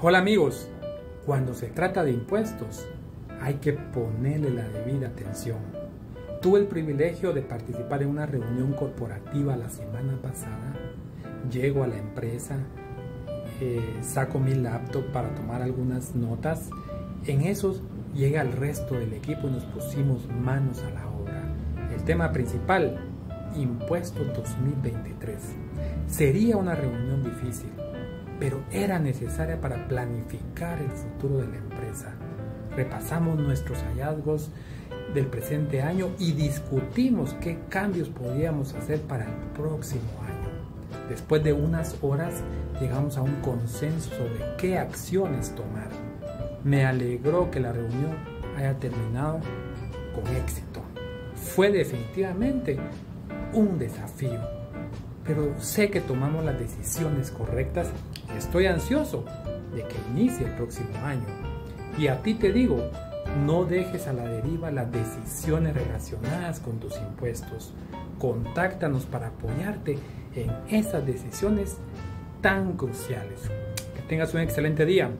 Hola amigos, cuando se trata de impuestos hay que ponerle la debida atención. Tuve el privilegio de participar en una reunión corporativa la semana pasada. Llego a la empresa, saco mi laptop para tomar algunas notas. En esos llega el resto del equipo y nos pusimos manos a la obra. El tema principal, impuestos 2023. Sería una reunión difícil, pero era necesaria para planificar el futuro de la empresa. Repasamos nuestros hallazgos del presente año y discutimos qué cambios podíamos hacer para el próximo año. Después de unas horas llegamos a un consenso sobre qué acciones tomar. Me alegró que la reunión haya terminado con éxito. Fue definitivamente un desafío, pero sé que tomamos las decisiones correctas y estoy ansioso de que inicie el próximo año. Y a ti te digo, no dejes a la deriva las decisiones relacionadas con tus impuestos. Contáctanos para apoyarte en esas decisiones tan cruciales. Que tengas un excelente día.